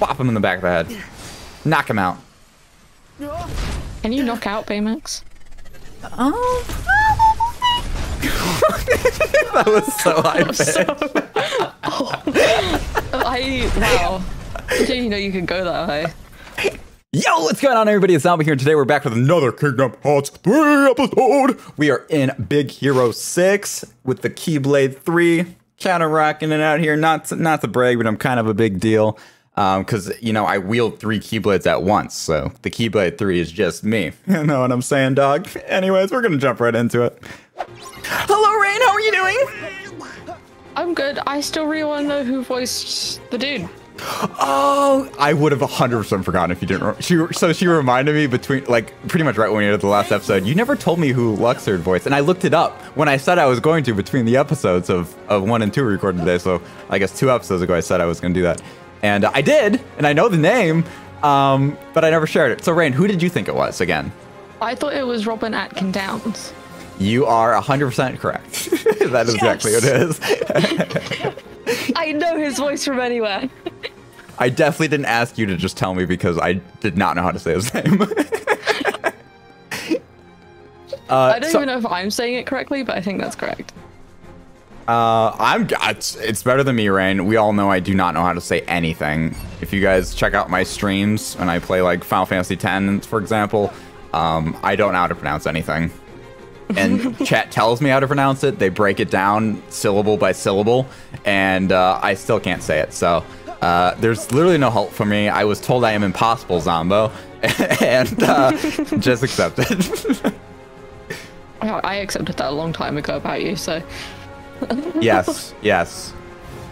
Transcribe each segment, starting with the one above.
Plop him in the back of the head. Knock him out. Can you knock out Baymax? Oh, that was so high pitched. Wow. I didn't know you could go that high. Yo, what's going on, everybody? It's Alba here, and today we're back with another Kingdom Hearts 3 episode. We are in Big Hero 6 with the Keyblade 3. Kind of rocking it out here. Not to brag, but I'm kind of a big deal. Because, you know, I wield 3 Keyblades at once, so the Keyblade 3 is just me. You know what I'm saying, dog? Anyways, we're going to jump right into it. Hello, Raine, how are you doing? I'm good. I still really want to know who voiced the dude. Oh, I would have 100% forgotten if you didn't. So she reminded me between, like, pretty much right when we did the last episode. You never told me who Luxord voiced, and I looked it up when I said I was going to between the episodes of 1 and 2 recorded today. So I guess 2 episodes ago I said I was going to do that, and I did, and I know the name, but I never shared it. So Raine, who did you think it was again? I thought it was Robin Atkin Downes. You are 100% correct. That is exactly what it is. I know his voice from anywhere. I definitely didn't ask you to just tell me because I did not know how to say his name. I don't even know if I'm saying it correctly, but I think that's correct. It's better than me, Raine. We all know I do not know how to say anything. If you guys check out my streams when I play like Final Fantasy X, for example, I don't know how to pronounce anything. And chat tells me how to pronounce it. They break it down syllable by syllable, and I still can't say it. So there's literally no help for me. I was told I am impossible, Zombo, and just accepted. I accepted that a long time ago about you. So yes,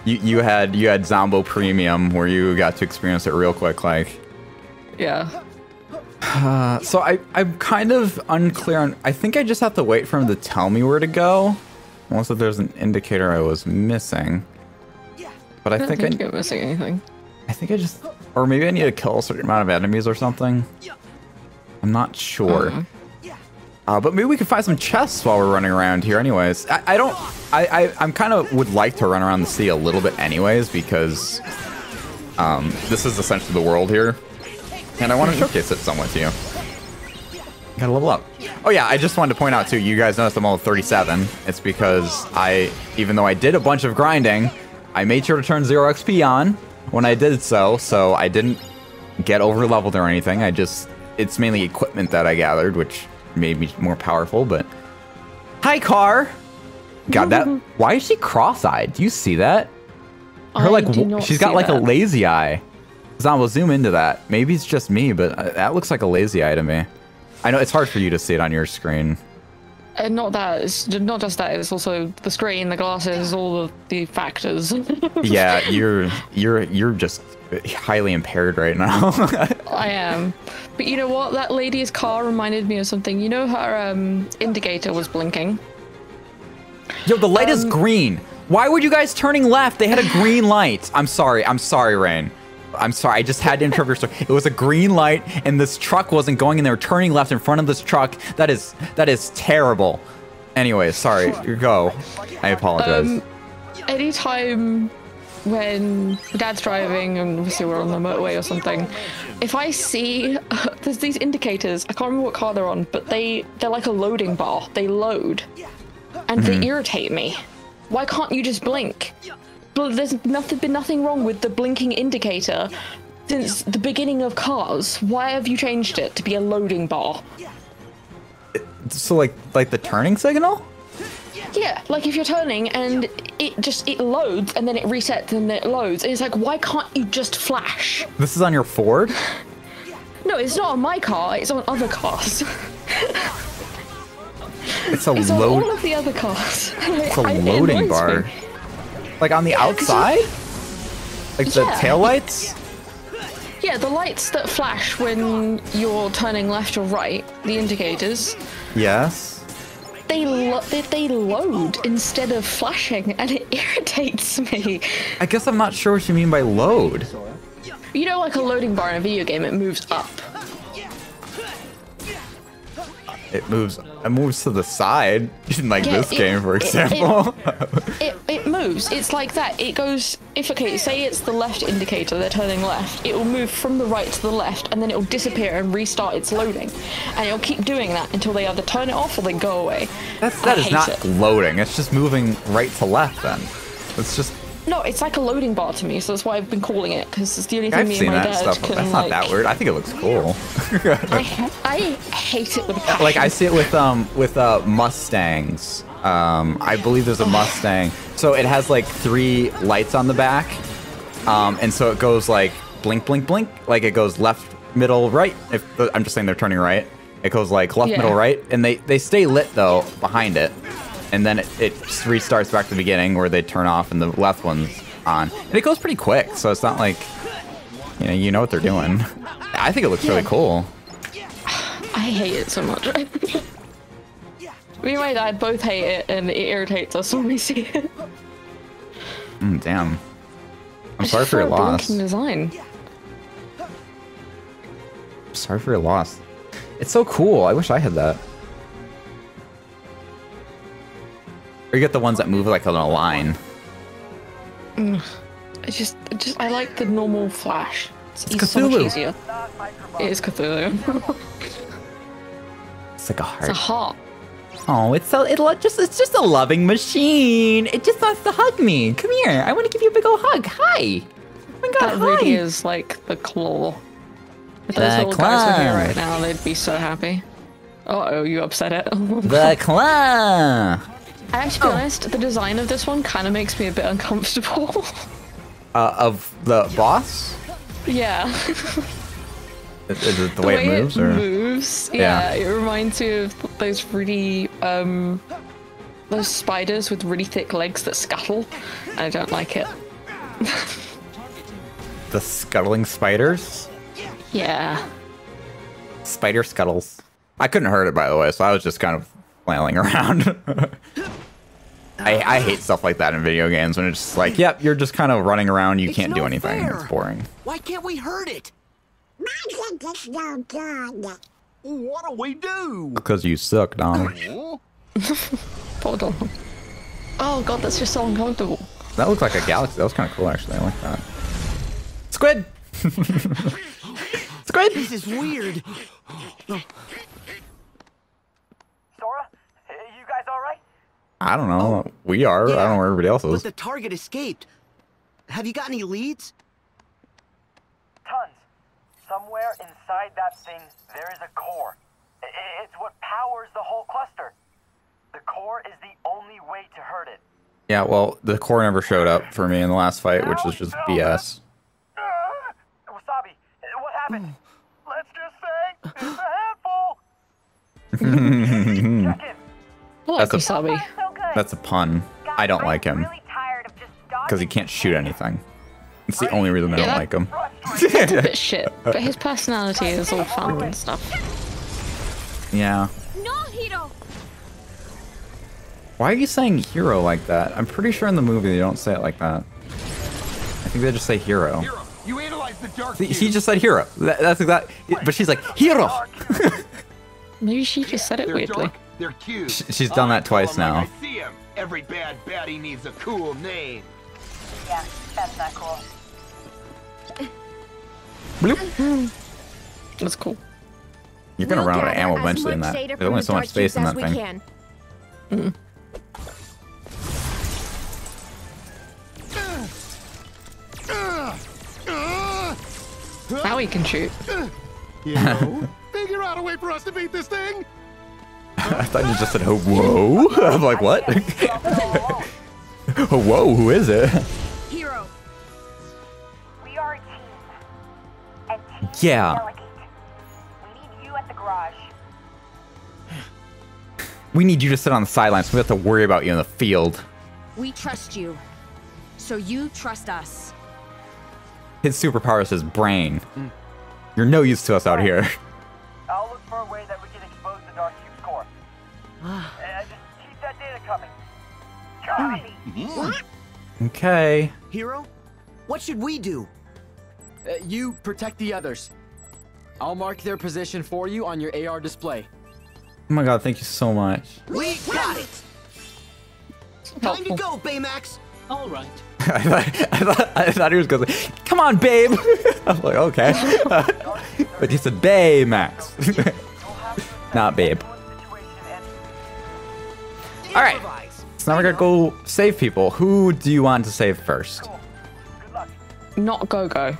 you had Zombo Premium where you got to experience it real quick, like yeah. So I'm kind of unclear on. I think I just have to wait for him to tell me where to go, unless if there's an indicator I was missing. But I think I'm missing anything. I think I just, or maybe I need to kill a certain amount of enemies or something. I'm not sure. But maybe we could find some chests while we're running around here. Anyways, I'm kind of would like to run around the sea a little bit, anyways, because this is essentially the world here. And I want to showcase it somewhat to you. Gotta level up. Oh yeah, I just wanted to point out too, you guys noticed I'm all 37. It's because even though I did a bunch of grinding, I made sure to turn 0 XP on when I did so I didn't get over leveled or anything. It's mainly equipment that I gathered, which made me more powerful, but... Hi, Car! God, that... Why is she cross-eyed? Do you see that? Her, like, she's got, like, a lazy eye. Zom, we'll zoom into that. Maybe it's just me, but that looks like a lazy eye to me. I know it's hard for you to see it on your screen. Not that. It's not just that. It's also the screen, the glasses, all the factors. Yeah, you're just highly impaired right now. I am. But you know what? That lady's car reminded me of something. You know, her indicator was blinking. Yo, the light is green. Why were you guys turning left? They had a green light. I'm sorry, Raine. I'm sorry, I just had to interrupt your story. It was a green light, and this truck wasn't going, and they were turning left in front of this truck. That is terrible. Anyways, sorry, you go. I apologize. Anytime when Dad's driving, and obviously we're on the motorway or something, if I see, there's these indicators, I can't remember what car they're on, but they're like a loading bar. They load, and they irritate me. Why can't you just blink? There's been nothing wrong with the blinking indicator since the beginning of Cars. Why have you changed it to be a loading bar? So like the turning signal? Yeah, like if you're turning and it loads and then it resets and then it loads. And it's like, why can't you just flash? This is on your Ford? No, it's not on my car. It's on other cars. It's on all of the other cars. It's a loading bar. Me. Like on the outside? Like the taillights? Yeah, the lights that flash when you're turning left or right, the indicators. Yes. They load instead of flashing, and it irritates me. I guess I'm not sure what you mean by load. You know, like a loading bar in a video game, it moves up. It moves to the side, like this game, for example. It moves. moves, it's like that. It goes, if okay, say it's the left indicator, they're turning left, it will move from the right to the left, and then it will disappear and restart its loading. And it'll keep doing that until they either turn it off or they go away. That is not loading, it's just moving right to left then. It's just... No, it's like a loading bar to me, so that's why I've been calling it, because it's the only thing me and my dad can, that's not that weird. I think it looks cool. I hate it with a passion. Like, I see it with Mustangs. I believe there's a Mustang. So it has, like, 3 lights on the back, and so it goes, like, blink, blink, blink. Like, it goes left, middle, right. If I'm just saying they're turning right. It goes, like, left, middle, right, and they stay lit, though, behind it. And then it restarts back to the beginning where they turn off and the left one's on. And it goes pretty quick, so it's not like, you know what they're doing. I think it looks really cool. I hate it so much. Me and my dad both hate it, and it irritates us when we see it. Damn. I'm sorry for your loss. Design. Sorry for your loss. It's so cool. I wish I had that. Or you get the ones that move like on a line. I just like the normal flash. It's so much easier. It is Cthulhu. It's like a heart. It's a heart. Oh, it's just a loving machine. It just wants to hug me. Come here. I want to give you a big old hug. Hi. Oh my god. That really is like the claw. If those little guys were here right now, they'd be so happy. Uh-oh, you upset it. The claw. I have to be honest, the design of this one kind of makes me a bit uncomfortable. Of the boss? Yeah. Is it the way it moves? It moves. Yeah, it reminds me of those really, those spiders with really thick legs that scuttle. I don't like it. The scuttling spiders? Yeah. Spider scuttles. I couldn't hurt it, by the way, so I was just kind of flailing around. I hate stuff like that in video games when it's just like, yep, you're just kind of running around, you can't do anything. It's boring. Why can't we hurt it? No good. What do we do? Because you suck, Donald. Hold on. Oh god, that's just so uncomfortable. That looked like a galaxy. That was kind of cool, actually. I like that. Squid. Squid. This is weird. Sora? Alright? I don't know. Oh, we are. Yeah, I don't know where everybody else is. But the target escaped. Have you got any leads? Tons. Somewhere inside that thing, there is a core. It's what powers the whole cluster. The core is the only way to hurt it. Yeah, well, the core never showed up for me in the last fight, which is just BS. Wasabi, what happened? Let's just say it's a handful. Check it. That's a pun. I don't like him because he can't shoot anything. It's the only reason I don't like him. That's a bit shit, but his personality is all fun and stuff. Yeah. Why are you saying hero like that? I'm pretty sure in the movie they don't say it like that. I think they just say hero. He just said hero. That's exactly. But she's like hero. Maybe she just said it weirdly. They're cute. She's done that twice now. Like I see him. Every bad baddie needs a cool name. Yeah, that's not cool. Bloop. That's cool. You're gonna run out of ammo eventually in that. There's only so much space in that thing. Mm. Now we can shoot. You know, figure out a way for us to beat this thing. I thought you just said, oh, whoa. I'm like, what? Oh, whoa, who is it? Hero. We are a team. And team delegate. We need you at the garage. We need you to sit on the sidelines. We have to worry about you in the field. We trust you. So you trust us. His superpower is his brain. You're no use to us out here. I'll look for a way that we can expose the dark. Just keep that data coming. Okay. Hero, what should we do? You protect the others. I'll mark their position for you on your AR display. Oh my god, thank you so much. We got it! Time to go, Baymax! all right. I thought he was going to say, come on, babe. I was like, okay. But he said, Baymax. Not babe. All right. So now we're going to go save people. Who do you want to save first? Not Go-Go.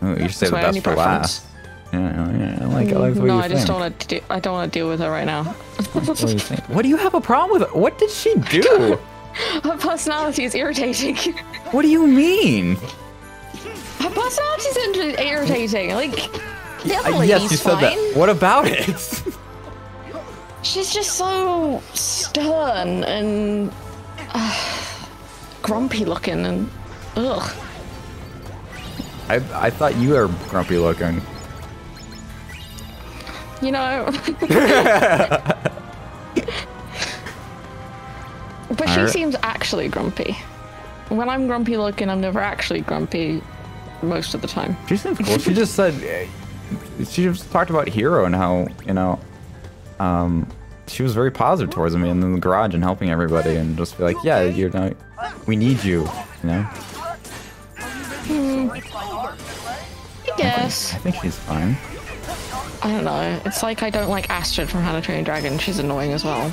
Oh, you save the best for last. Yeah, I like what you think. I don't want to deal with her right now. What do you have a problem with her? What did she do? Her personality is irritating. What do you mean? Her personality is irritating. Like, definitely. Yes, you said that. What about it? She's just so stern and grumpy looking and ugh. I thought you were grumpy looking. You know. But she seems actually grumpy. When I'm grumpy looking, I'm never actually grumpy most of the time. She seems cool. She just said, she just talked about Hero and how, you know, she was very positive towards me in the garage and helping everybody and just be like, yeah, you know, we need you, you know? I guess. I think she's fine. I don't know. It's like I don't like Astrid from How to Train Dragon. She's annoying as well.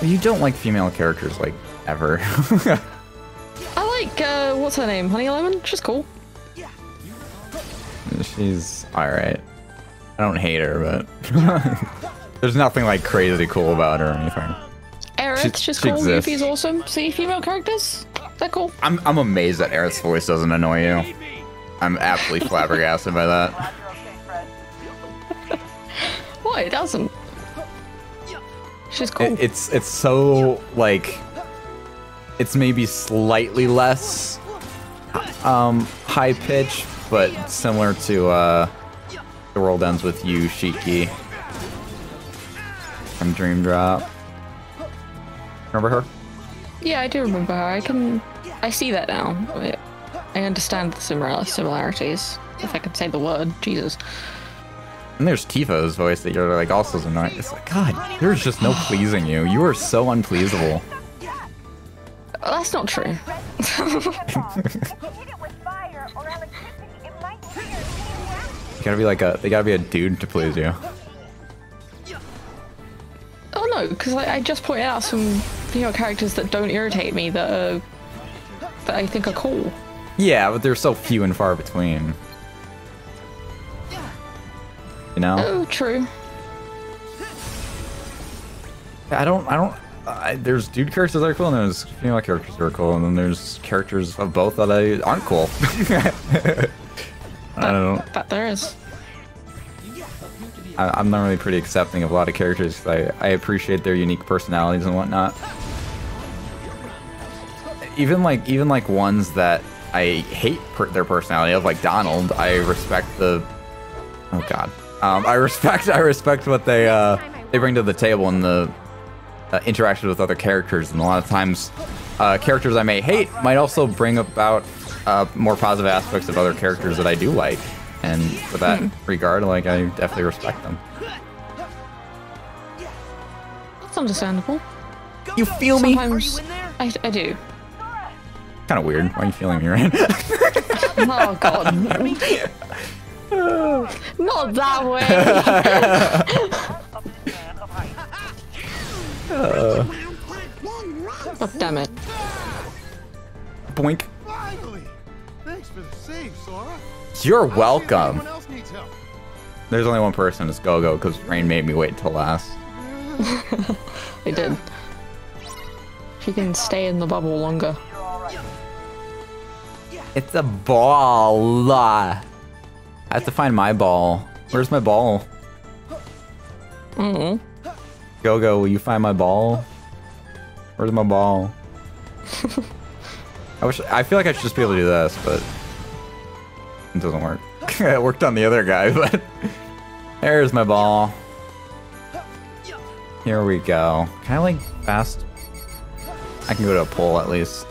You don't like female characters, like, ever. I like, what's her name? Honey Lemon? She's cool. She's alright. I don't hate her, but... There's nothing, like, crazy cool about her or anything. Aerith, she's cool. Goofy's awesome. See, female characters? They're cool. I'm amazed that Aerith's voice doesn't annoy you. I'm absolutely flabbergasted by that. What? It doesn't. She's cool. It's so, like, it's maybe slightly less high pitch, but similar to The World Ends With You, Shiki from Dream Drop. Remember her? Yeah, I do remember her. I see that now. I understand the similarities, if I can say the word. Jesus. And there's Tifa's voice that you're like also annoying. It's like, God, there's just no pleasing you. You are so unpleasable. That's not true. You gotta be like they gotta be a dude to please you. Oh no, because I just pointed out some female characters that don't irritate me that I think are cool. Yeah, but they're so few and far between. You know? Oh, true. There's dude characters that are cool, and there's female characters that are cool, and then there's characters of both that aren't cool. I don't know. That there is. I'm normally pretty accepting of a lot of characters, because I appreciate their unique personalities and whatnot. Even like ones that I hate their personality of, like Donald, I respect the... Oh, God. I respect what they bring to the table and the interactions with other characters, and a lot of times characters I may hate might also bring about more positive aspects of other characters that I do like, and for that regard, like, I definitely respect them. That's understandable. You feel me? Sometimes I do. Kind of weird. Why are you feeling me, Ryan? Oh, God. Not that way. Oh, damn it. Boink. Thanks for the save, Sora. You're welcome. There's only one person, it's Go-Go, because Raine made me wait till last. I did. She can stay in the bubble longer. It's a ball. I have to find my ball. Where's my ball? Go-Go, will you find my ball? Where's my ball? I feel like I should just be able to do this, but it doesn't work. It worked on the other guy, but there's my ball. Here we go. Can I, like, fast? I can go to a pole at least.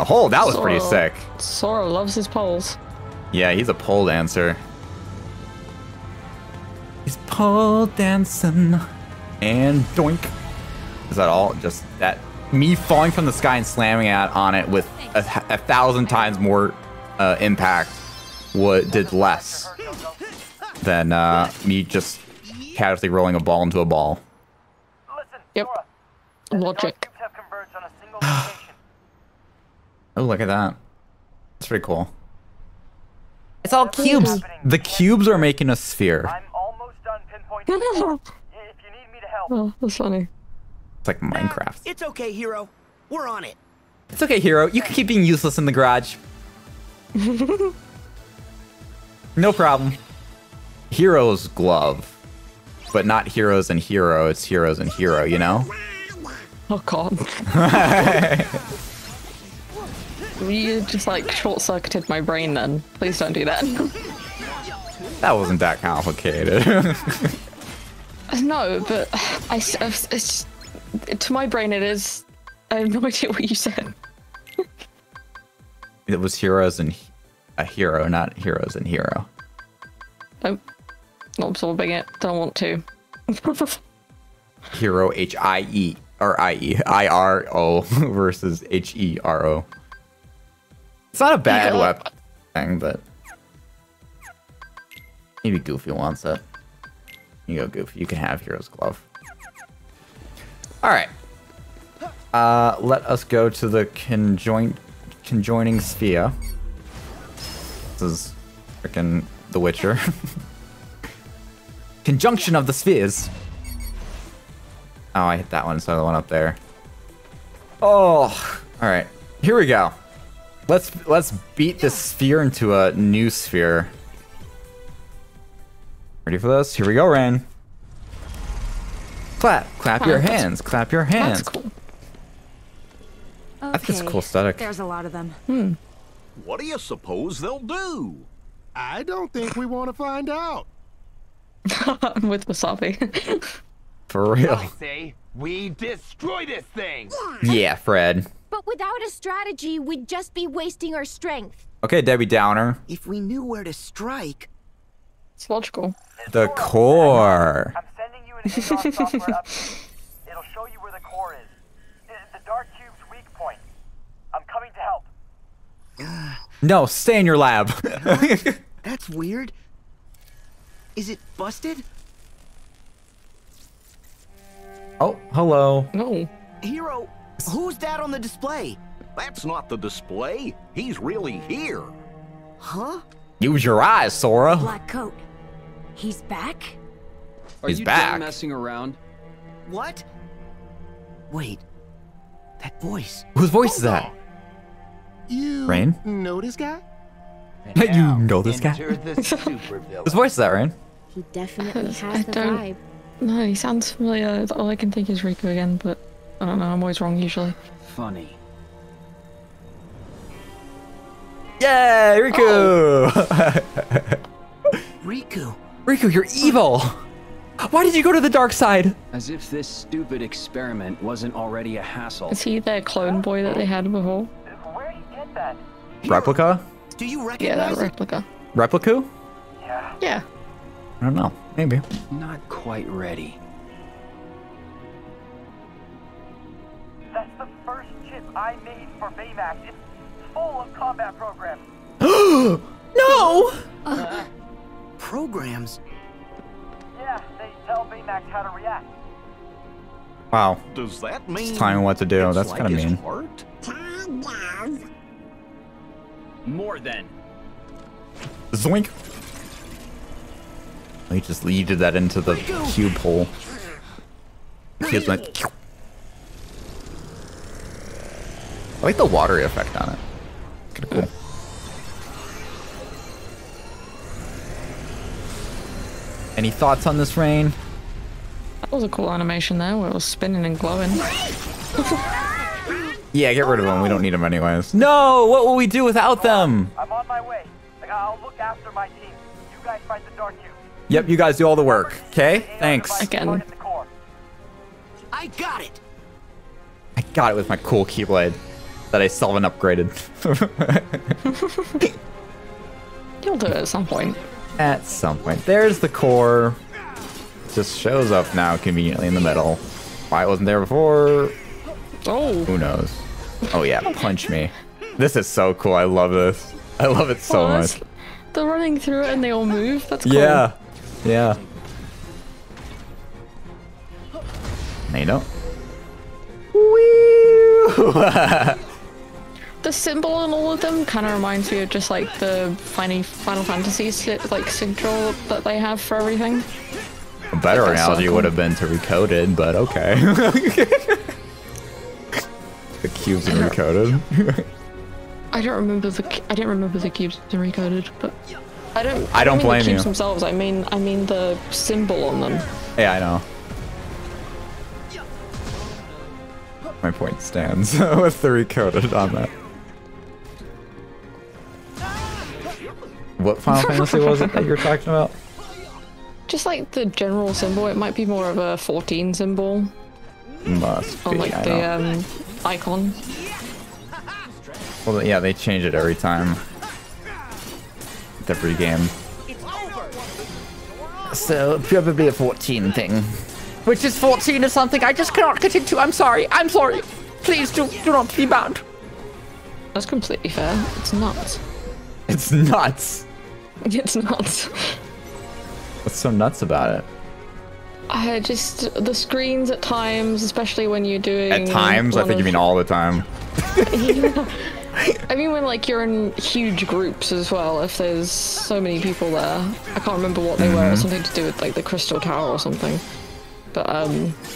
A hole? That was pretty sick. Sora loves his poles. Yeah, he's a pole dancer. He's pole dancing and doink. Is that all? Just that me falling from the sky and slamming out on it with a thousand times more impact did less than me just casually rolling a ball into a ball. Yep. Logic. Oh, look at that. That's pretty cool. It's all cubes. The cubes are making a sphere. I'm almost done pinpointing. If you need me to help. Oh, that's funny. It's like Minecraft. It's okay, Hero. We're on it. It's okay, Hero. You can keep being useless in the garage. No problem. Hero's glove. But not heroes and hero, it's heroes and hero, you know? Oh god. You just like short-circuited my brain then. Please don't do that. That wasn't that complicated. No, but it's to my brain it is. I have no idea what you said. It was heroes and a hero, not heroes and hero. Nope. Not absorbing it. Don't want to. Hero H-I-E or I-E I-R-O versus H-E-R-O. It's not a bad weapon thing, but maybe Goofy wants it. You go, Goofy. You can have Hero's Glove. All right. Let us go to the conjoining sphere. This is freaking The Witcher. Conjunction of the spheres. Oh, I hit that one, so the one up there. Oh, all right. Here we go. Let's beat this sphere into a new sphere. Ready for this? Here we go, Raine. Clap, clap your hands, clap your hands. That's cool. That's a cool aesthetic. There's a lot of them. Hmm. What do you suppose they'll do? I don't think we want to find out. I'm with Wasabi. For real. I say we destroy this thing. Yeah, Fred. But without a strategy, we'd just be wasting our strength. Okay, Debbie Downer. If we knew where to strike. It's logical. The core. I'm sending you an Aeon software update. It'll show you where the core is. The dark cube's weak point. I'm coming to help. No, stay in your lab. That's weird. Is it busted? Oh, hello. No. Hero, who's that on the display? That's not the display. He's really here. Huh? Use your eyes, Sora. Black coat. He's back? He's back. Are you done messing around? What? Wait. That voice. Whose voice is that? You Raine? Know this guy? You know this guy? Whose voice is that, Raine? He definitely has the vibe. No, he sounds familiar. All I can think is Riku again, but I don't know. I'm always wrong usually. Funny. Yay, Riku! Oh. Riku. Riku, you're evil. Why did you go to the dark side? As if this stupid experiment wasn't already a hassle. Is he their clone boy that they had before? Where'd you get that? Replica? Do you recognize that replica? Repliku? Yeah. Yeah. I don't know. Maybe. Not quite ready. That's the first chip I made for Baymax. It's full of combat programs. No! Programs? Yeah, they tell Baymax how to react. Wow. Does that mean it's telling him what to do? That's kind of mean. More than. Zoink. He just yeeted that into the cube hole. Kids went. I like the watery effect on it. It's kind of cool. Any thoughts on this, Raine? That was a cool animation there where it was spinning and glowing. Yeah, get rid of them. We don't need them anyways. No! What will we do without them? I'm on my way. I'll look after my team. You guys fight the dark cube. Yep, you guys do all the work. Okay? Thanks. Again. I got it! I got it with my cool Keyblade that I still haven't upgraded. You'll do it at some point. At some point. There's the core. It just shows up now conveniently in the middle. Why I wasn't there before? Oh. Who knows? Oh yeah, punch me. This is so cool. I love this. I love it so much. They're running through it and they all move. That's cool. Yeah. Yeah. No, you don't. Wee! The symbol on all of them kind of reminds me of just like the Final Fantasy like symbol that they have for everything. A better analogy would have been to Recoded, but okay. The cubes in Recoded. I didn't remember the cubes in Recoded, but I don't blame the cubes you. Themselves. I mean the symbol on them. Yeah, I know. My point stands with the Recoded on that. What Final Fantasy was it that you were talking about? Just like the general symbol, it might be more of a 14 symbol. Must be. On like the icon. Well, yeah, they change it every time. With every game. So probably a 14 thing. Which is 14 or something I just cannot get into. I'm sorry. Please do not be bound. That's completely fair. It's nuts. It's nuts. It's nuts. What's so nuts about it? Just the screens at times, especially when you're doing. At times? I think you mean all the time. Yeah. I mean when like you're in huge groups as well, if there's so many people there. I can't remember what they were. It was something to do with like the Crystal Tower or something. But,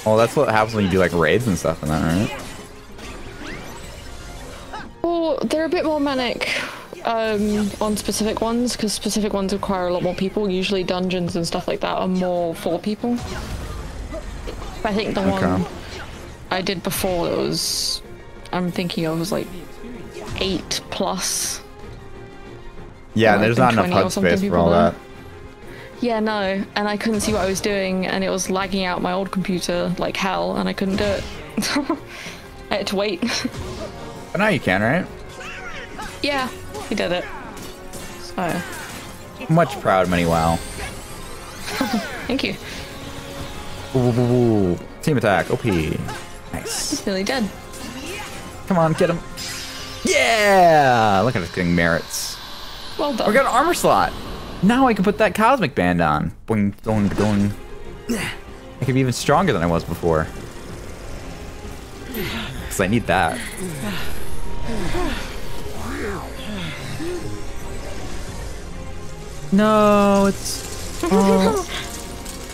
well, that's what happens when you do like raids and stuff and that, right? Well, they're a bit more manic on specific ones, because specific ones require a lot more people. Usually dungeons and stuff like that are more for people. But I think the one I did before that was, I'm thinking of, was like 8 plus. Yeah, and there's not enough HUD space for all that. Yeah, no, and I couldn't see what I was doing, and it was lagging out my old computer like hell, and I couldn't do it. I had to wait. But now you can, right? Yeah, he did it. So. Much proud, Mini Wow. Thank you. Ooh, team attack, OP. Nice. He's nearly dead. Come on, get him. Yeah! Look at us getting merits. Well done. We got an armor slot. Now I can put that cosmic band on. Boing, boing, boing. I can be even stronger than I was before. Because I need that. No, it's all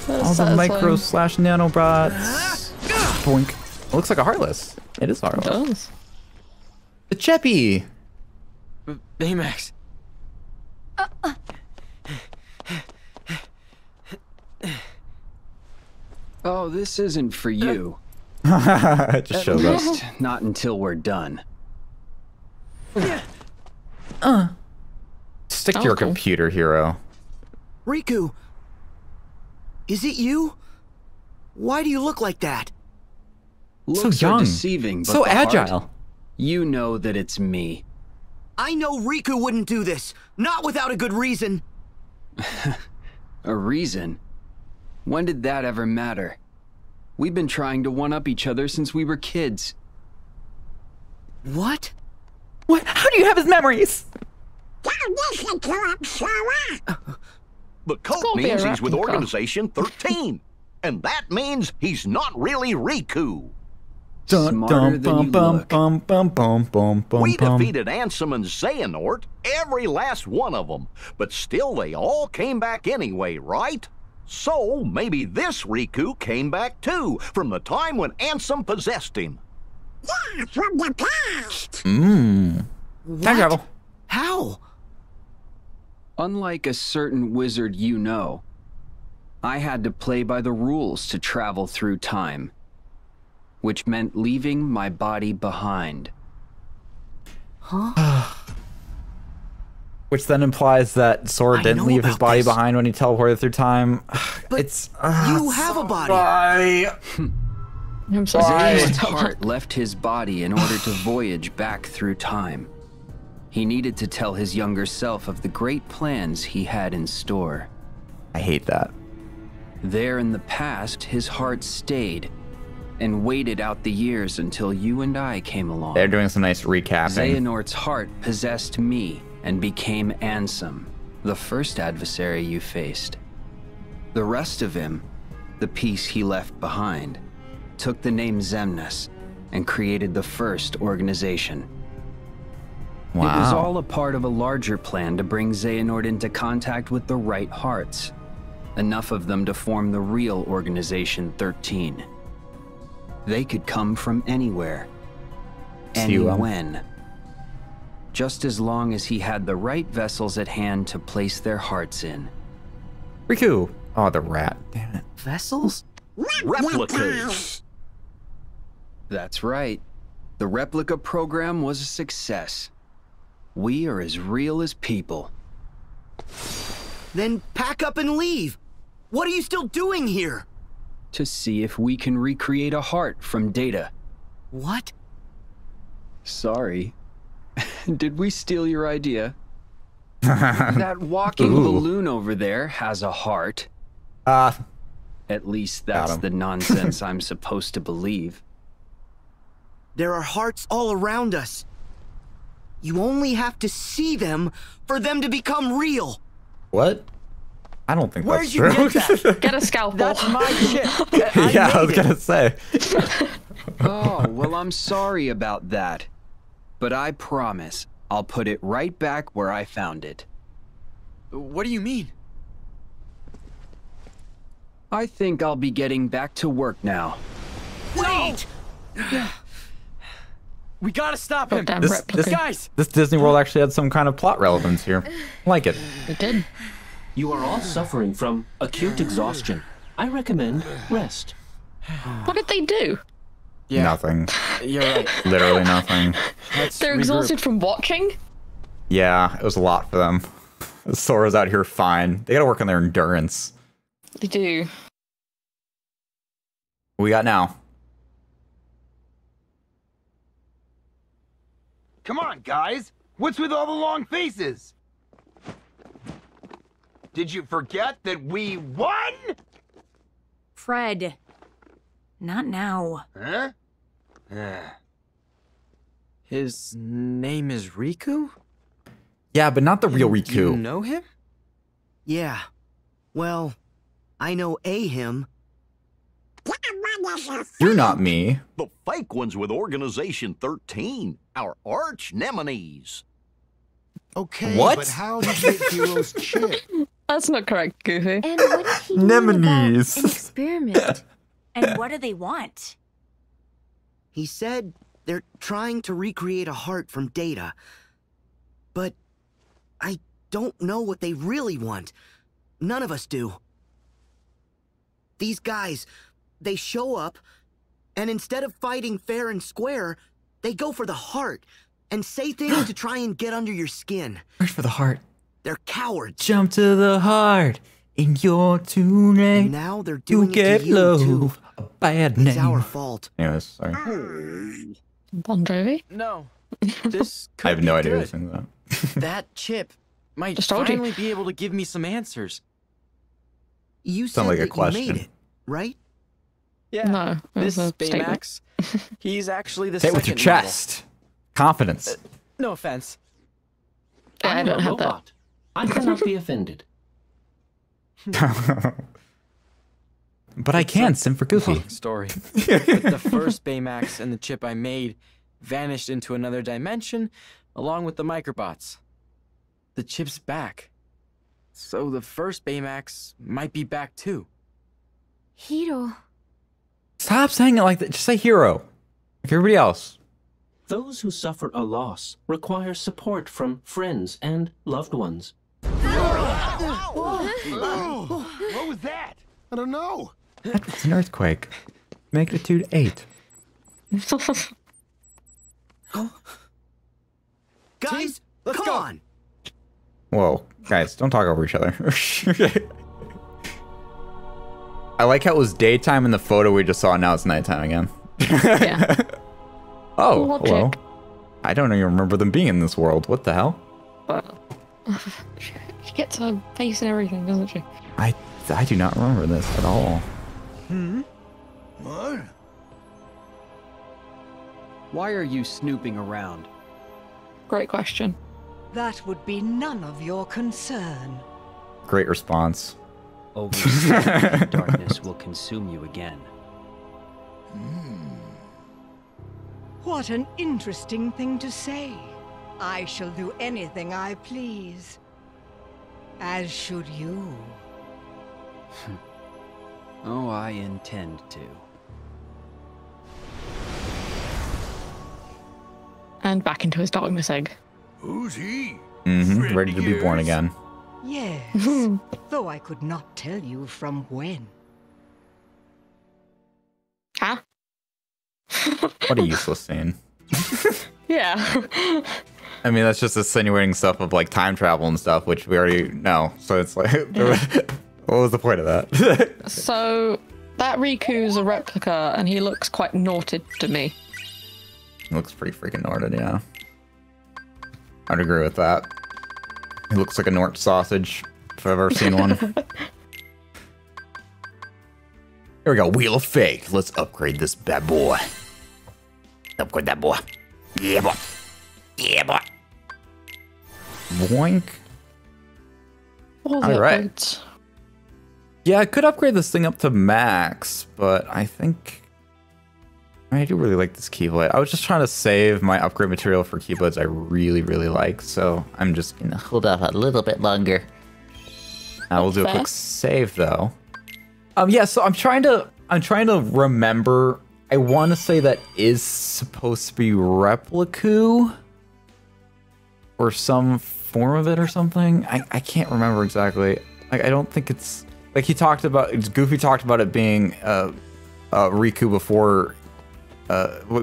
the micro slash nanobots. Boink. It looks like a Heartless. It is Heartless. It does. The Cheppy. Baymax. Oh, this isn't for you. It just shows us. Not until we're done. Stick to your computer, hero. Riku! Is it you? Why do you look like that? Looks so young. Are deceiving, but so agile. Heart, you know that it's me. I know Riku wouldn't do this. Not without a good reason. A reason? When did that ever matter? We've been trying to one-up each other since we were kids. What? What? How do you have his memories? The cult means he's with Organization 13, and that means he's not really Riku. Smarter than you look. We defeated Ansem and Xehanort, every last one of them, but still they all came back anyway, right? So, maybe this Riku came back too, from the time when Ansem possessed him. Yeah, from the past! Mmm. Time travel. How? Unlike a certain wizard you know, I had to play by the rules to travel through time. Which meant leaving my body behind. Huh? Which then implies that Sora didn't leave his body behind when he teleported through time. But it's you have a body. I'm sorry. His heart left his body in order to voyage back through time. He needed to tell his younger self of the great plans he had in store. I hate that. There in the past, his heart stayed and waited out the years until you and I came along. They're doing some nice recapping. Xehanort's heart possessed me and became Ansem, the first adversary you faced. The rest of him, the piece he left behind, took the name Xemnas and created the first organization. Wow. It was all a part of a larger plan to bring Xehanort into contact with the right hearts. Enough of them to form the real Organization 13. They could come from anywhere, any when. Just as long as he had the right vessels at hand to place their hearts in. Riku! Oh, the rat. Damn it. Vessels? Replicas! That's right. The replica program was a success. We are as real as people. Then pack up and leave. What are you still doing here? To see if we can recreate a heart from data. What? Sorry. Did we steal your idea? That walking balloon over there has a heart. At least that's the nonsense I'm supposed to believe. There are hearts all around us. You only have to see them for them to become real. What? I don't think that's true. Where'd you get that? Get a scalpel. That's my shit. Yeah, I was gonna say. Oh, well, I'm sorry about that. But I promise I'll put it right back where I found it. What do you mean? I think I'll be getting back to work now. Wait! No. We gotta stop him! This Disney World actually had some kind of plot relevance here. I like it. It did. You are all suffering from acute exhaustion. I recommend rest. What did they do? Yeah. Nothing. You're right. Literally nothing. They're exhausted from watching? Yeah, it was a lot for them. Sora's out here fine. They gotta work on their endurance. They do. What we got now? Come on, guys! What's with all the long faces? Did you forget that we won? Fred, not now. Huh? His name is Riku? Yeah, but not the real Riku. Do you know him? Yeah. Well, I know him. You're not me. The fake ones with Organization 13, our arch nemesis. Okay, what? But how did you get Hero's chip? That's not correct, Goofy. And what did he mean about an experiment? And what do they want? He said they're trying to recreate a heart from data. But I don't know what they really want. None of us do. These guys, they show up, and instead of fighting fair and square, they go for the heart and say things to try and get under your skin. Search for the heart. They're cowards. Jump to the heart and you're too late. And now they're doing it to you, too. A bad name. It's our fault. Anyways, sorry. Bon Jovi? No. This could I have no idea who's in that. That chip might finally be able to give me some answers. You sound like a question. You made it, right? Yeah, no, this is Baymax. He's actually the second. Hit with your chest. Level. Confidence. No offense. I don't have that. I cannot be offended. But I can, Sim for Goofy. Story. But the first Baymax and the chip I made vanished into another dimension along with the microbots. The chip's back. So the first Baymax might be back too. Hero. Stop saying it like that. Just say hero. Like everybody else. Those who suffer a loss require support from friends and loved ones. What was that? I don't know. That's an earthquake. Magnitude 8. Guys, let's go. On. Whoa, guys, don't talk over each other. I like how it was daytime in the photo we just saw, now it's nighttime again. Yeah. Oh, logic. Hello. I don't even remember them being in this world. What the hell? Well, she gets her face and everything, doesn't she? I do not remember this at all. Hmm? What? Why are you snooping around? Great question. That would be none of your concern. Great response. Over darkness will consume you again. Mm. What an interesting thing to say. I shall do anything I please. As should you. Oh, I intend to. And back into his darkness egg. Who's he? Mm-hmm. Ready to be born again. Yes, though I could not tell you from when. Huh? What a useless scene. Yeah. I mean, that's just insinuating stuff of like time travel and stuff, which we already know. So it's like, what was the point of that? So that Riku's a replica and he looks quite naughted to me. He looks pretty freaking naughted, yeah. I'd agree with that. He looks like a Nort sausage, if I've ever seen one. Here we go, Wheel of Faith. Let's upgrade this bad boy. Upgrade that boy. Yeah, boy. Yeah, boy. Boink. All right. Yeah, I could upgrade this thing up to max, but I think... I do really like this Keyblade. I was just trying to save my upgrade material for Keyblades I really, really like, so I'm just going to hold up a little bit longer. I will do a quick save, though. Yeah, so I'm trying to remember. I want to say that is supposed to be Repliku or some form of it or something. I can't remember exactly. Like, I don't think it's... Like, he talked about... Goofy talked about it being Riku before...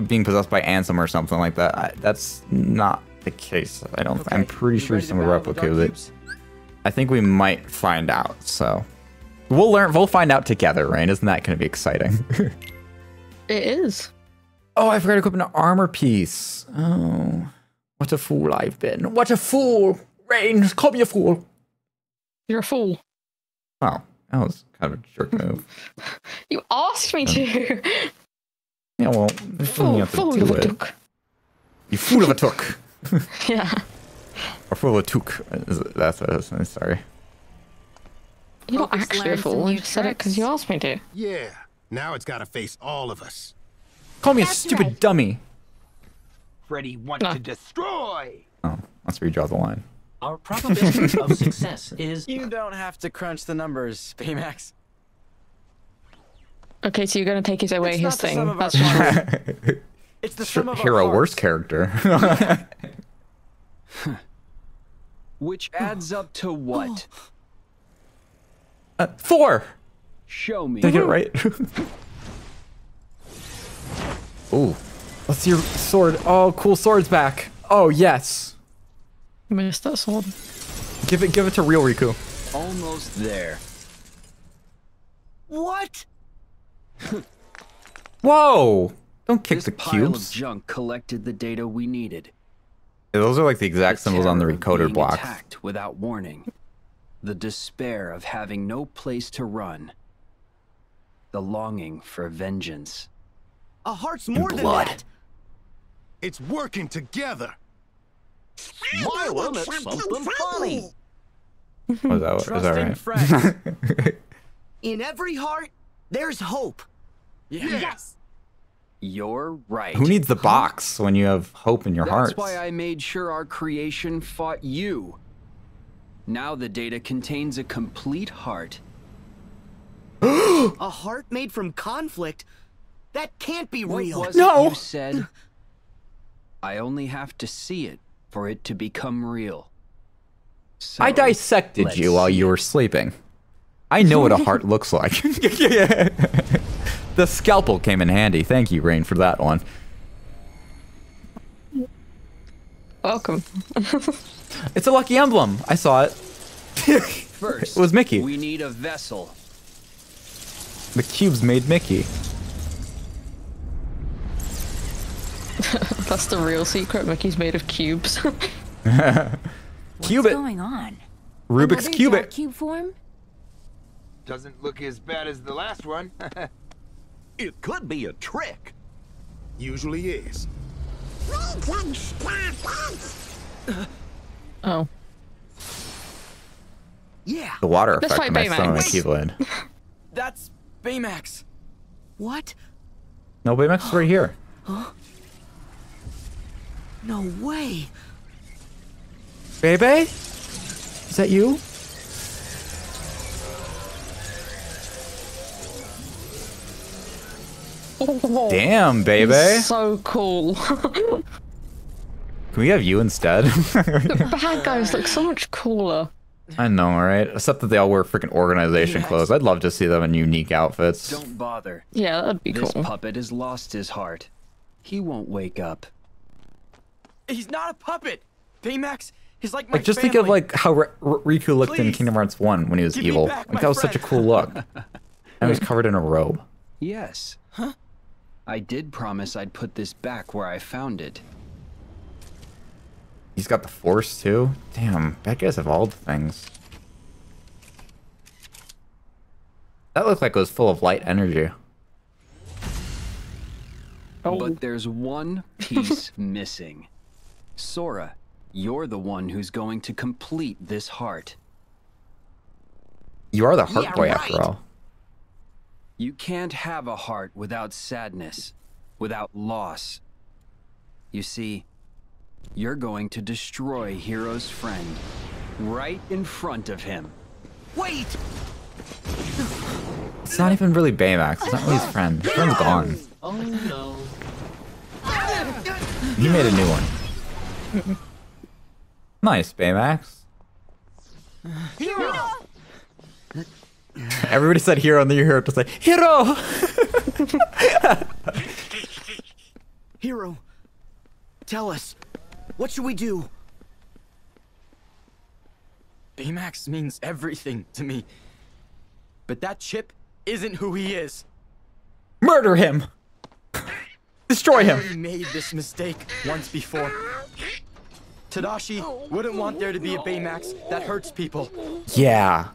being possessed by Ansem or something like that. That's not the case. I don't. Okay, I'm pretty sure some Repliku. That I think we might find out. So we'll learn. We'll find out together, right? Isn't that going to be exciting? It is. Oh, I forgot to equip an armor piece. Oh, what a fool I've been. What a fool, Raine. Call me a fool. You're a fool. Wow, that was kind of a jerk move. You asked me to. Yeah, well, you have to do it. You fool of a took. Yeah. Or fool of a took. That's what I was saying, sorry. You're not actually a fool, you said it because you asked me to. Yeah, now it's gotta face all of us. Call me a stupid dummy. Freddy wants to destroy. Oh, that's where you draw the line. Our probability of success is... You don't have to crunch the numbers, Baymax. Okay, so you're gonna take his away his thing. That's fine. It's the sum of our hero worst character. Which adds up to what? 4. Show me. Did I get it right? Ooh, let's see your sword. Oh, cool, sword's back. Oh yes. Missed that sword. Give it to real Riku. Almost there. What? Whoa! Don't kick the cubes. This pile of junk collected the data we needed. Yeah, those are like the exact symbols on the recoder block. Attacked without warning. The despair of having no place to run. The longing for vengeance. A heart's more than that. It's working together. Why won't it something funny? Was that right? In every heart, there's hope. Yes. You're right. Who needs the box when you have hope in your heart? That's why I made sure our creation fought you. Now the data contains a complete heart. A heart made from conflict? That can't be real. No. You said I only have to see it for it to become real. So I dissected you while you were sleeping. I know what a heart looks like. Yeah. The scalpel came in handy. Thank you, Raine, for that one. Welcome. It's a lucky emblem. I saw it. First, it was Mickey. We need a vessel. The cubes made Mickey. That's the real secret. Mickey's made of cubes. What's going on? Rubik's Cubit. Cube form? Doesn't look as bad as the last one. It could be a trick. Usually is. We can stop it. Oh. Yeah. The water effect when I summon the Keyblade. That's Baymax. What? No, Baymax is right here. Huh? No way. Bebe? Is that you? Oh, damn, baby. So cool. Can we have you instead? The bad guys look so much cooler. I know, right? Except that they all wear freaking organization clothes. I'd love to see them in unique outfits. Don't bother. Yeah, that'd be cool. This puppet has lost his heart. He won't wake up. He's not a puppet. Baymax is like my family. Just think of like how Riku looked in Kingdom Hearts 1 when he was evil. Like that was such a cool look. And he's covered in a robe. Yes. Huh? I did promise I'd put this back where I found it. He's got the force too? Damn, bad guys have all the things. That looked like it was full of light energy. Oh. But there's one piece missing. Sora, you're the one who's going to complete this heart. You are the heart boy after all. You can't have a heart without sadness, without loss. You see, you're going to destroy Hero's friend right in front of him. Wait! It's not even really Baymax. It's not really his friend. His friend's gone. Oh no. He made a new one. Nice, Baymax. Hero! Everybody said hero and then you heard just like hero. Hero, tell us, what should we do? Baymax means everything to me, but that chip isn't who he is. Murder him. Destroy him. We made this mistake once before. Tadashi wouldn't want there to be a Baymax that hurts people. Yeah.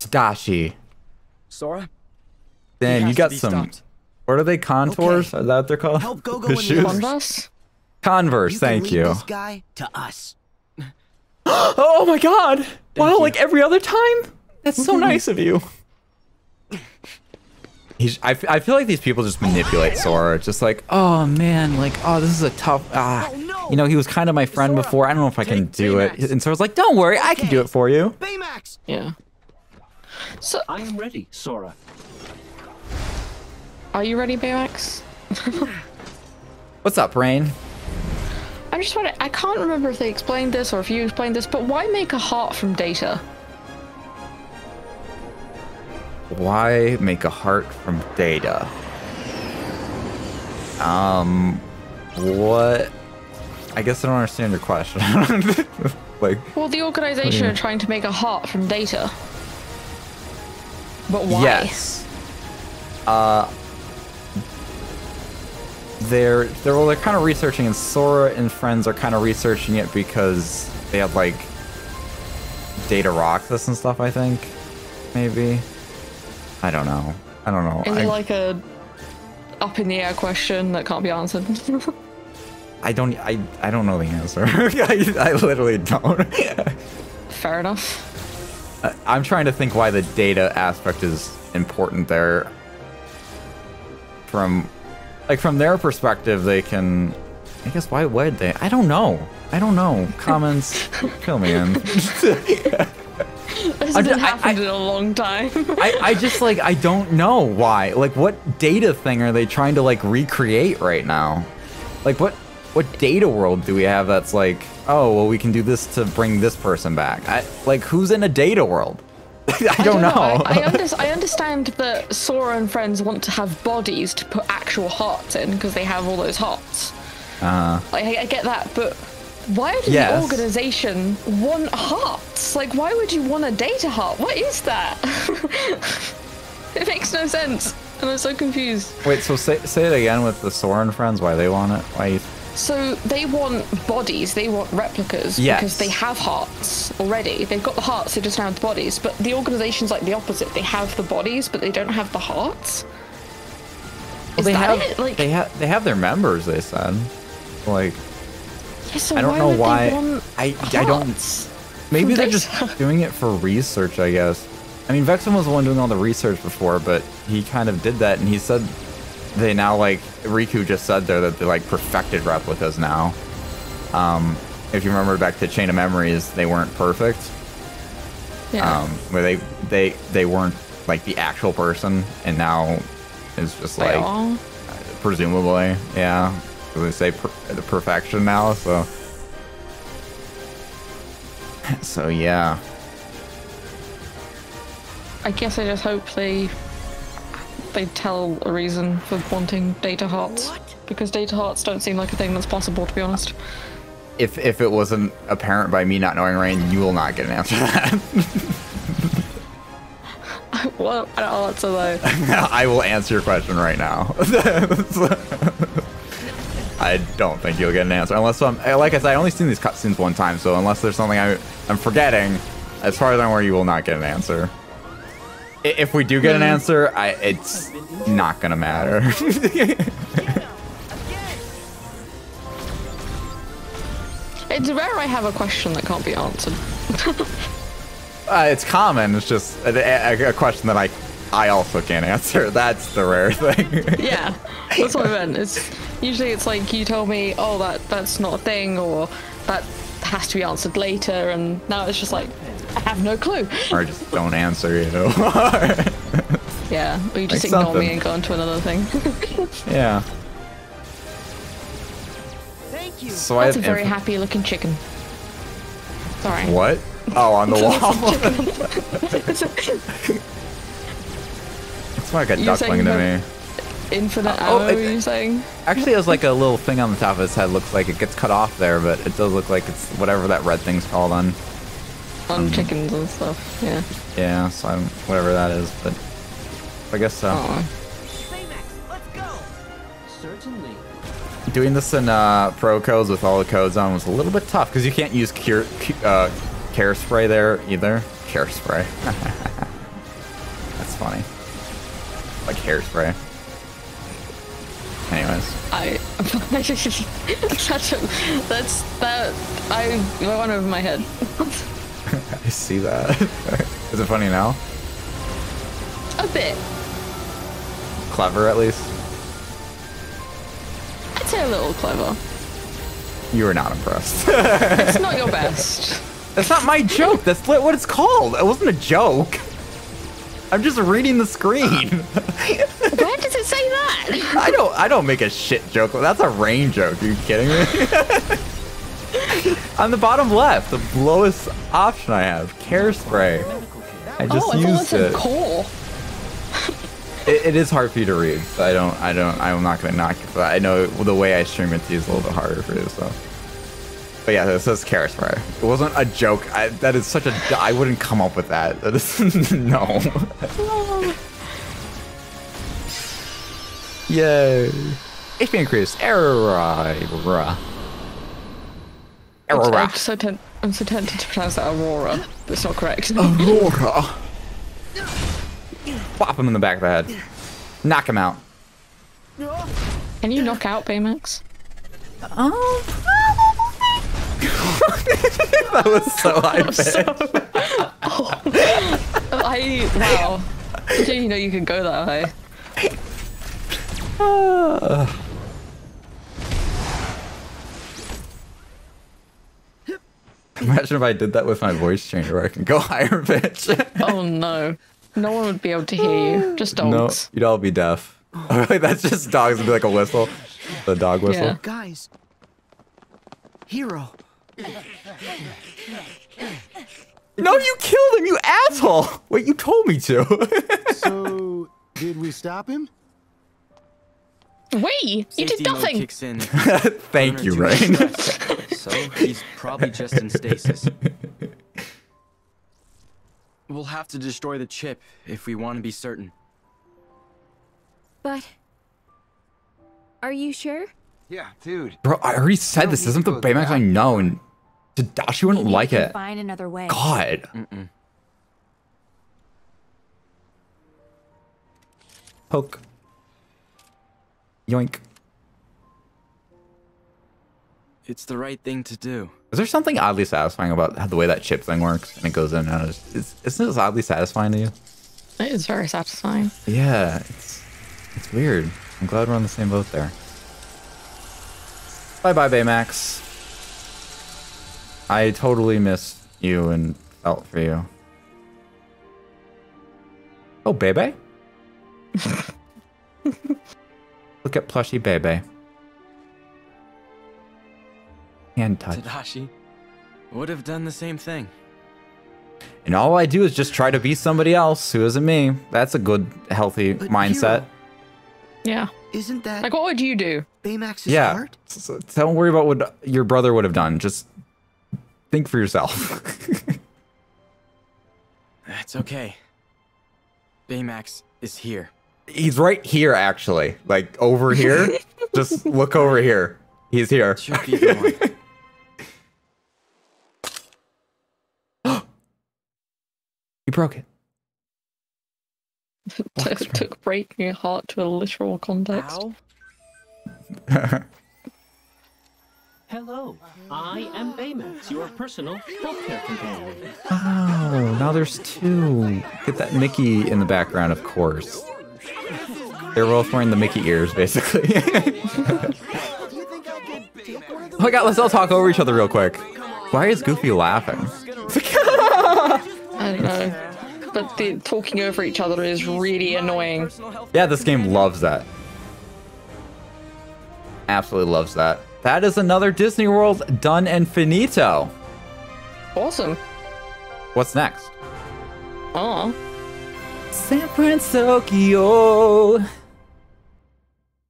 Tadashi. Sora? Damn, you got some. Stopped. What are they? Contours? Okay. Is that what they're called? Help Gogo the shoes? Converse? Converse, thank you. This guy to us. Oh my god! Thank you. Like every other time? That's so nice of you. I feel like these people just manipulate Sora. Just like, oh man, like, oh, this is a tough. You know, he was kind of my friend before. I don't know if I can do it. And Sora's like, don't worry, I can do it for you. Baymax! Yeah. So, I'm ready, Sora. Are you ready, Baymax? What's up, Raine? I'm just wondering, I can't remember if they explained this or if you explained this, but why make a heart from data? Why make a heart from data? What? I guess I don't understand your question. Well, the organization are trying to make a heart from data. But why? Yes. They're kind of researching, and Sora and friends are kind of researching it because they had like data Roxas and stuff. I think maybe. I don't know. I don't know. Is it like a up in the air question that can't be answered? I don't know the answer. I literally don't. Fair enough. I'm trying to think why the data aspect is important there. From their perspective, they can. I guess why would they? I don't know. I don't know. Comments, kill me. In. This hasn't happened in a long time. I just like I don't know why. Like, what data thing are they trying to like recreate right now? Like, what data world do we have that's like? Oh, well, we can do this to bring this person back. Like, who's in a data world? I don't know. I understand that Sora and friends want to have bodies to put actual hearts in because they have all those hearts. I get that, but why does the organization want hearts? Like, why would you want a data heart? What is that? It makes no sense, and I'm so confused. Wait, so say it again with the Sora and friends, why they want it? So they want bodies, they want replicas, because they have hearts already. They've got the hearts, they just don't have the bodies. But the organization's like the opposite. They have the bodies, but they don't have the hearts. Is that it? Like, they have their members, they said. Like, yeah, so I don't know why. I don't. Maybe they're just doing it for research, I guess. I mean, Vexen was the one doing all the research before, but he kind of did that, and he said they now, like, Riku just said there that they, like, perfected replicas now. If you remember back to Chain of Memories, they weren't perfect. Yeah. Where they weren't, like, the actual person, and now it's just, like, presumably, yeah. They say the perfection now, so. So, yeah. I guess I just hope they tell a reason for wanting data hearts. What? Because data hearts don't seem like a thing that's possible, to be honest. If it wasn't apparent by me not knowing Raine, you will not get an answer to that. I won't answer, though. I will answer your question right now. I don't think you'll get an answer. Unless, like I said, I only seen these cutscenes one time, so unless there's something I'm forgetting, as far as I'm aware, you will not get an answer. If we do get an answer, it's not gonna matter. It's rare I have a question that can't be answered. It's common. It's just a question that I also can't answer. That's the rare thing. Yeah, that's what I meant. Usually it's like you told me, oh, that's not a thing, or that has to be answered later, and now it's just like, I have no clue. Or I just don't answer, you know. Yeah, or you just ignore me and go on to another thing. Yeah. Thank you. So that's a very happy looking chicken. Sorry. What? Oh, on the wall. It's like a duckling to me. Infinite ammo, are you saying? Actually, it was like a little thing on the top of his head. Looks like it gets cut off there, but it does look like it's whatever that red thing's called on. On chickens and stuff, yeah. Yeah, so I don't, whatever that is, but I guess so. Baymax, let's go. Certainly. Doing this in pro codes with all the codes on was a little bit tough because you can't use care spray there either. Care spray. That's funny. Like hairspray. Anyways. I went over my head. I see that. Is it funny now? A bit. Clever, at least? I'd say a little clever. You were not impressed. It's not your best. That's not my joke. That's what it's called. It wasn't a joke. I'm just reading the screen. Why does it say that? I don't make a shit joke. That's a Raine joke. Are you kidding me? On the bottom left, the lowest option I have, care spray. I just used it. Cool. It is hard for you to read. So I'm not gonna knock it. But I know the way I stream it to you is a little bit harder for you. So, but yeah, it says care spray. It wasn't a joke. That is such a. I wouldn't come up with that. That is no. Yay! HP increased. Error. Aurora. I'm so tempted to pronounce that Aurora, but it's not correct. Aurora. Plop him in the back of the head. Knock him out. Can you knock out Baymax? Oh. That was so high-pitched. Wow. I didn't know you could go that high. Imagine if I did that with my voice changer where I can go higher pitch. Oh no. No one would be able to hear you. Just dogs. No, you'd all be deaf. That's just dogs. It'd be like a whistle. The dog whistle. Yeah. Guys. Hero. No, you killed him, you asshole! Wait, you told me to. So, did we stop him? We? You did nothing! Thank you, Raine. So, he's probably just in stasis. We'll have to destroy the chip if we want to be certain. But... are you sure? Yeah, dude. Bro, I already said this isn't the Baymax I know, and Tadashi wouldn't like it. Find another way. God. Mm-mm. Poke. Yoink. It's the right thing to do. Is there something oddly satisfying about how the way that chip thing works and it goes in and out? Isn't this oddly satisfying to you? It is very satisfying. Yeah, it's weird. I'm glad we're on the same boat there. Bye-bye, Baymax. I totally missed you and felt for you. Oh, Bebe? Look at plushy Bebe. Hand touch. Tadashi would have done the same thing. And all I do is just try to be somebody else who isn't me. That's a good, healthy mindset. Yeah. Isn't that... Like, what would you do? Baymax's art? So don't worry about what your brother would have done. Just think for yourself. That's okay. Baymax is here. He's right here, actually. Like, over here. Just look over here. He's here. Should be the one. You broke it. Took breaking your heart to a literal context. Hello, I am Baymax, your personal healthcare companion. Oh, now there's two. Get that Mickey in the background, of course. They're both wearing the Mickey ears, basically. Oh my god, let's all talk over each other real quick. Why is Goofy laughing? I don't know. But the talking over each other is really annoying. Yeah, this game loves that. Absolutely loves that. That is another Disney World done and finito. Awesome. What's next? Oh. San Francisco.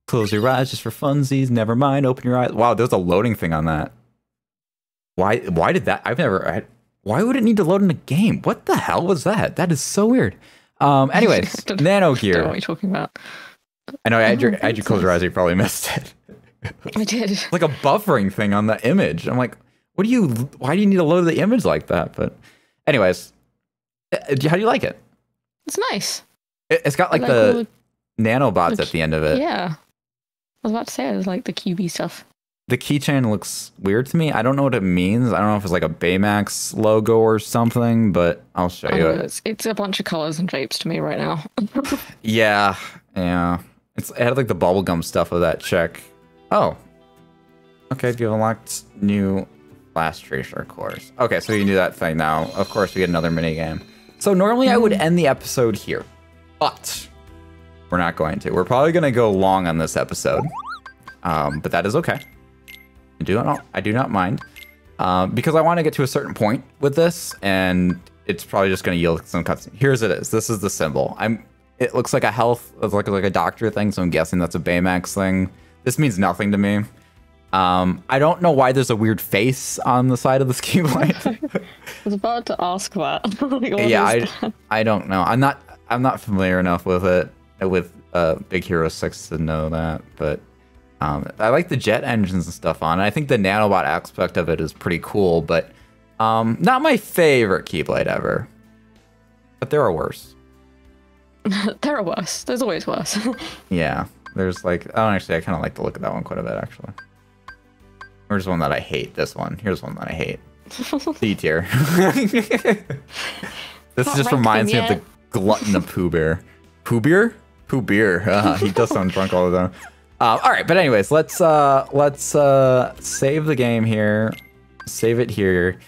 Close your eyes just for funsies. Never mind. Open your eyes. Wow, there's a loading thing on that. Why did that? Why would it need to load in a game? What the hell was that? That is so weird. Anyways, Nano Gear. I don't know what you're talking about. I know, had you close your eyes, you probably missed it. I did. It's like a buffering thing on the image. I'm like, why do you need to load the image like that? But anyways, how do you like it? It's nice. It's got like the nanobots at the end of it. Yeah. I was about to say, I was like the QB stuff. The keychain looks weird to me. I don't know what it means. I don't know if it's like a Baymax logo or something, but I'll show you it. It's a bunch of colors and shapes to me right now. Yeah. It had like the bubblegum stuff of that check. Oh. Okay, you've unlocked new Blast Tracer course. Okay, so you can do that thing now. Of course, we get another minigame. So normally I would end the episode here, but we're not going to. We're probably going to go long on this episode, but that is okay. I do not mind because I want to get to a certain point with this, and it's probably just going to yield some cuts. Here's it is. This is the symbol. It looks like a health, like a doctor thing, so I'm guessing that's a Baymax thing. This means nothing to me. I don't know why there's a weird face on the side of the ski line. I was about to ask that. I don't know. I'm not familiar enough with it Big Hero 6 to know that, but. I like the jet engines and stuff on it. I think the nanobot aspect of it is pretty cool, but not my favorite Keyblade ever. But there are worse. There are worse. There's always worse. Yeah. There's like... I kind of like the look of that one quite a bit, actually. Here's one that I hate. This one. Here's one that I hate. D tier. This just reminds me of the glutton of Pooh Bear. Pooh Bear? Pooh Bear. He does sound drunk all the time. All right, but anyways, let's save the game here. Save it here.